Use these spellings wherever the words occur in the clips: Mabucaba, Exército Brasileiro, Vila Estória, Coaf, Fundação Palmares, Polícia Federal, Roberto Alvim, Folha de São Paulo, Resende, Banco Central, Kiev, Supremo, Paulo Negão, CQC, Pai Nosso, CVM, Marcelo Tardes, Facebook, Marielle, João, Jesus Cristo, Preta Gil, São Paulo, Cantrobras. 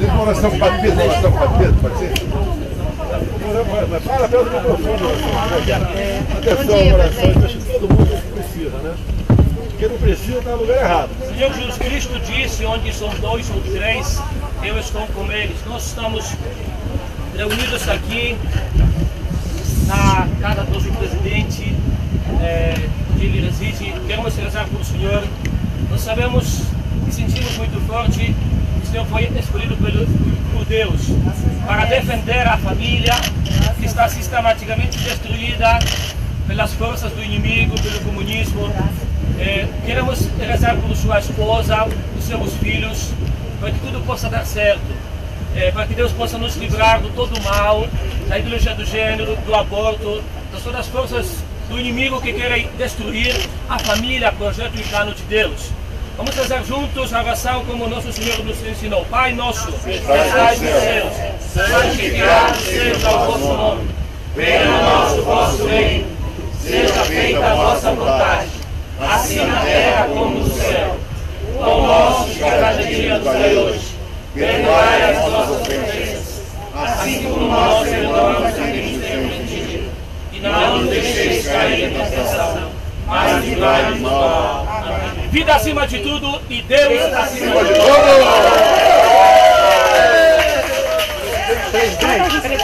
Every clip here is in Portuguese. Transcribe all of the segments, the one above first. Decoração para o decoração para o pode ser? Fala pelo microfone, atenção, orações, acho que todo mundo precisa, né? Quem não precisa está no lugar errado. O Senhor Jesus Cristo disse, onde são dois ou três, eu estou com eles. Nós estamos reunidos aqui na casa do nosso presidente, onde ele reside. Queremos rezar por o Senhor. Nós sabemos e sentimos muito forte que o Senhor foi escolhido por Deus para defender a família que está sistematicamente destruída pelas forças do inimigo, pelo comunismo. Queremos rezar por sua esposa, por seus filhos, para que tudo possa dar certo, para que Deus possa nos livrar de todo o mal, da ideologia do gênero, do aborto, das todas as forças do inimigo que querem destruir a família, projeto e plano de Deus. Vamos fazer juntos a oração como nosso Senhor nos ensinou. Pai Nosso, que estais no céu, santificado seja o vosso nome. Venha a nós o vosso reino. Seja feita a vossa vontade, assim na terra como no céu. O pão nosso de cada dia nos dai hoje. Perdoai as nossas ofensas, assim como nós perdoamos a quem nos tem ofendido. E não nos deixeis cair na tentação, mas livrai-nos do mal. Vida acima de tudo e Deus acima de tudo. Presidente,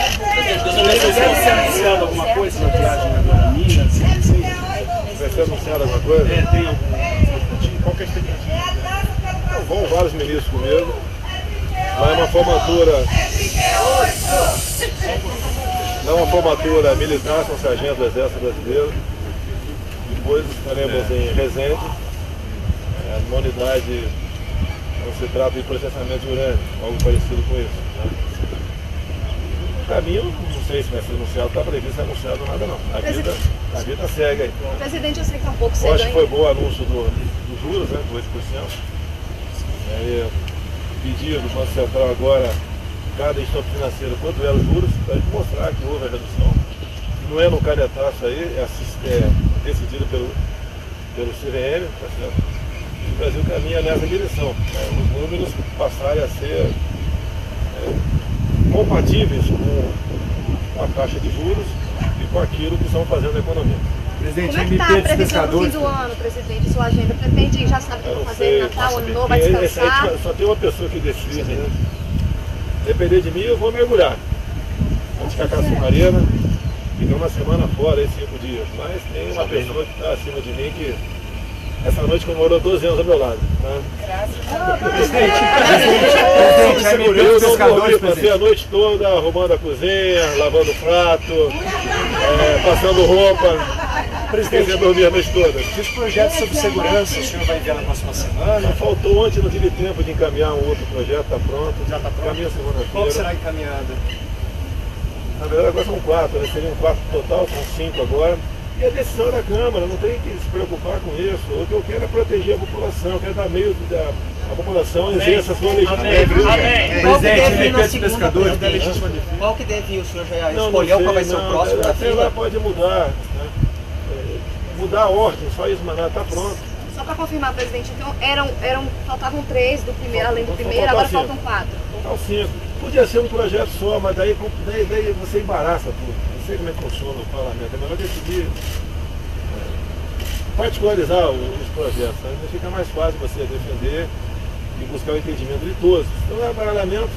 vocês estão anunciando alguma coisa na viagem agora em Minas? Vocês estão anunciando alguma coisa? Tem algum. Qual que é a expectativa? Vão vários ministros comigo. Lá é uma formatura. Não é uma formatura militar, são sargentos do Exército Brasileiro. Depois estaremos em Resende. Uma unidade, não se trata de processamento de urânio, algo parecido com isso. Né? Para mim, eu não sei se vai ser anunciado, está previsto anunciado nada não. A vida segue aí. Presidente, eu sei que há pouco você ganha. Acho que foi bom o anúncio dos juros, né, do 8%. Pediu do Banco Central agora, cada instituição financeira, quanto eram os juros, para mostrar que houve a redução. Não é no canetaço aí, é decidido pelo CVM, tá certo? O Brasil caminha nessa direção, os números passarem a ser compatíveis com a taxa de juros e com aquilo que estão fazendo na economia. Presidente, como é que está a previsão do fim do ano, presidente, sua agenda? Pretende, já sabe o que vai fazer, Natal, Ano Novo, vai descansar? Só tem uma pessoa que decide, né? Depender de mim, eu vou mergulhar. Vou ficar com a submarina, ficar uma semana fora, aí 5 dias. Mas tem uma pessoa que está acima de mim que... Essa noite comemorou 12 anos ao meu lado. Né? Graças. Presidente, eu não dormi, passei a noite toda arrumando a cozinha, lavando prato, passando roupa. Presidente, eu dormi a noite toda. Os projetos sobre segurança, o senhor vai enviar na próxima semana? Faltou ontem, não tive tempo de encaminhar um outro projeto, está pronto. Já está pronto? Caminha segunda-feira. Qual será encaminhado? Na verdade agora são 4, né? Seriam 4 total, são 5 agora. E a decisão da Câmara, não tem que se preocupar com isso. O que eu quero é proteger a população, eu quero dar meio da população exerça a sua legislação. Amém. Presidente, pescadores da legítima defesa. Qual que devia o senhor já escolher qual vai ser o próximo da fila? Ela pode mudar, né? Mudar a ordem, só isso, mas está pronto. Só para confirmar, presidente, então faltavam 3 do primeiro, além do primeiro, agora faltam 4. Faltam 5. Podia ser um projeto só, mas daí você embaraça tudo. Não sei como é que funciona o parlamento, é melhor decidir particularizar os projetos, né? Fica mais fácil você defender e buscar o entendimento de todos. Então é baralhamento,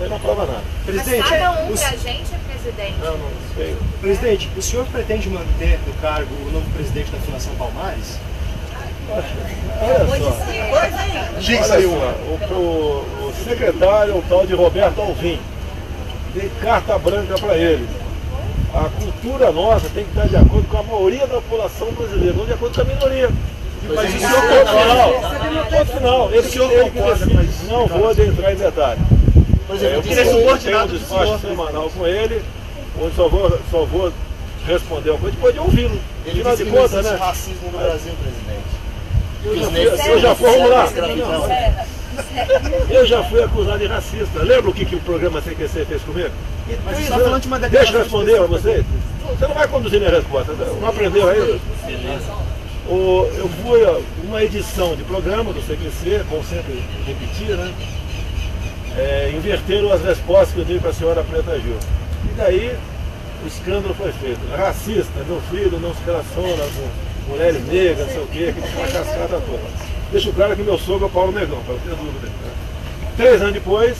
aí não aprova nada. Presidente, mas cada um pra gente é presidente. Não sei. Presidente, o senhor pretende manter no cargo o novo presidente da Fundação Palmares? O secretário, o tal de Roberto Alvim, dei carta branca para ele. A cultura nossa tem que estar de acordo com a maioria da população brasileira, não de acordo com a minoria. Mas o senhor concorda? Não vou adentrar em detalhe. Eu tenho um despacho semanal com ele, onde só vou responder uma coisa, depois de ouvi-lo. Ele disse que não existe racismo no Brasil, presidente. Eu já formo lá. Eu já fui acusado de racista. Lembra o que o programa CQC fez comigo? Mas está falando de uma declaração. Deixa eu responder a você. Você não vai conduzir minha resposta. Não aprendeu ainda? Eu fui uma edição de programa do CQC, como sempre repetir, né? Inverteram as respostas que eu dei para a senhora Preta Gil. E daí o escândalo foi feito. Racista, meu filho não se relaciona com mulheres negras, não sei o quê, que uma cascada toda. Deixa o cara que meu sogro é o Paulo Negão, para não ter dúvida. Né? 3 anos depois,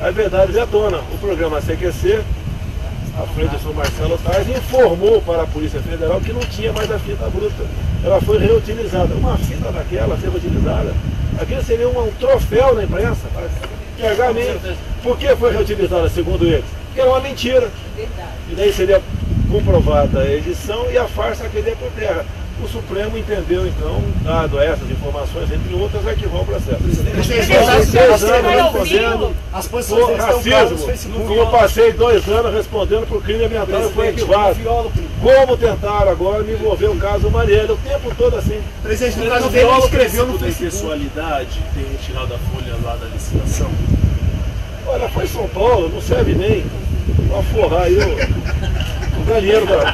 a verdade veio à tona. O programa CQC, à frente do senhor Marcelo Tardes, informou para a Polícia Federal que não tinha mais a fita bruta. Ela foi reutilizada. Uma fita daquela ser utilizada, aquilo seria um troféu na imprensa. Pegar mim. Por que foi reutilizada, segundo eles? Porque era uma mentira. E daí seria comprovada a edição e a farsa queria por terra. O Supremo entendeu, então, dado essas informações, entre outras, arquivou o processo. As posições deles estão claras no Facebook. Eu passei 2 anos respondendo por crime ambiental e foi arquivado. Como tentaram agora me envolver o caso Marielle, o tempo todo assim. Presidente, no caso dele, ele escreveu no Facebook. Pessoalidade ter retirado a folha lá da licitação? Olha, foi São Paulo, não serve nem pra forrar aí o galinheiro da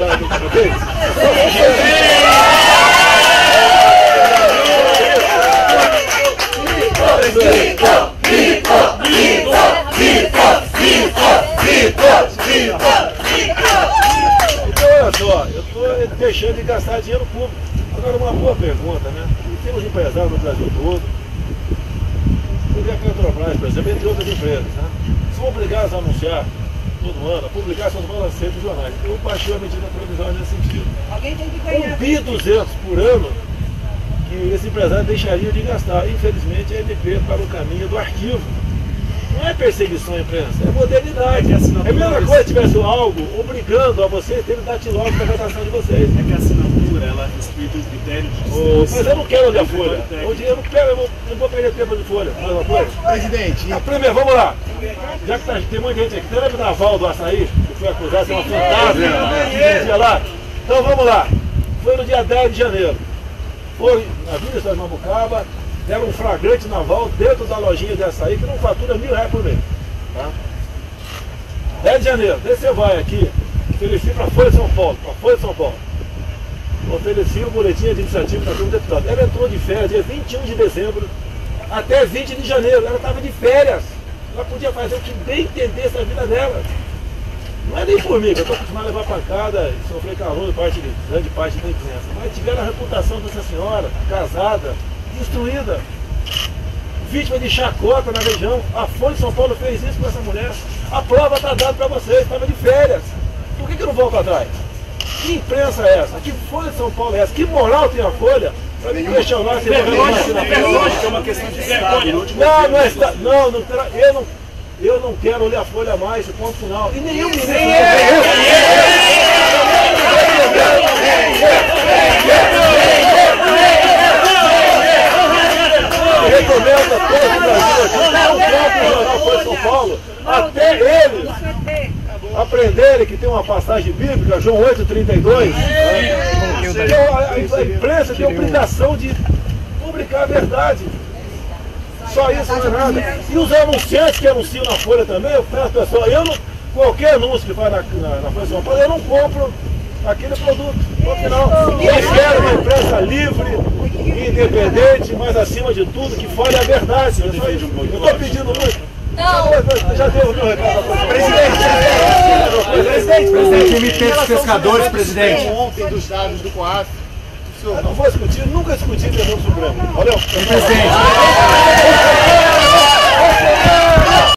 Então, olha só, eu estou deixando de gastar dinheiro público. Agora, uma boa pergunta, né? Temos empresários no Brasil todo. Teve a Cantrobras, por exemplo, entre outras empresas, né? São obrigados a anunciar todo ano, a publicar seus balancetes nos jornais. Eu baixei a medida provisória nesse sentido. Alguém tem que ganhar. R$1.200 por ano que esse empresário deixaria de gastar. Infelizmente, a MP para o caminho do arquivo. Não é perseguição à imprensa, é modernidade. É a mesma coisa se tivesse algo obrigando a vocês terem datilógrafo para a votação de vocês. É que a assinatura, ela respeita os critérios de distribuição. Mas eu não quero olhar a folha. Eu não vou perder tempo de folha. Presidente. Primeiro, vamos lá. Já que tem muita gente aqui. Você lembra da Val do Açaí? Que foi acusada de ser uma fantasma. Então vamos lá. Foi no dia 10 de janeiro. Foi na Vila Estória de Mabucaba. Deram um flagrante naval dentro da lojinha de açaí que não fatura R$1.000 por mês. Tá? 10 de janeiro, daí você vai aqui, ofereci para a Folha de São Paulo, ofereci o boletim administrativo para o deputado. Ela entrou de férias dia 21 de dezembro até 20 de janeiro. Ela estava de férias. Ela podia fazer o que bem entendesse a vida dela. Não é nem por mim, que eu estou acostumado a levar pancada e sofrer calor grande parte da imprensa. Mas tiveram a reputação dessa senhora, casada, destruída, vítima de chacota na região. A Folha de São Paulo fez isso com essa mulher. A prova está dada para vocês, estava de férias. Por que eu não volto atrás? Que imprensa é essa? Que Folha de São Paulo é essa? Que moral tem a Folha para me questionar se é uma questão de Estado? Eu não quero olhar a Folha mais, ponto final. E nenhum ministro. Recomendo a todo o Brasil aqui, o jornal Folha de São Paulo, até eles aprenderem que tem uma passagem bíblica, João 8:32, a imprensa tem a obrigação de publicar a verdade. Só isso não é nada. E os anunciantes que anunciam na Folha também, eu peço pessoal, qualquer anúncio que vai na Folha de São Paulo, eu não compro aquele produto. Afinal, eu quero uma imprensa livre, independente, mas acima de tudo, que fale a verdade. Eu estou pedindo muito. Não. Já deu o meu recado. Presidente, eu me peço os pescadores, presidente. Ontem dos dados do Coaf. Eu não vou discutir, nunca discuti o Supremo. Valeu. Presidente.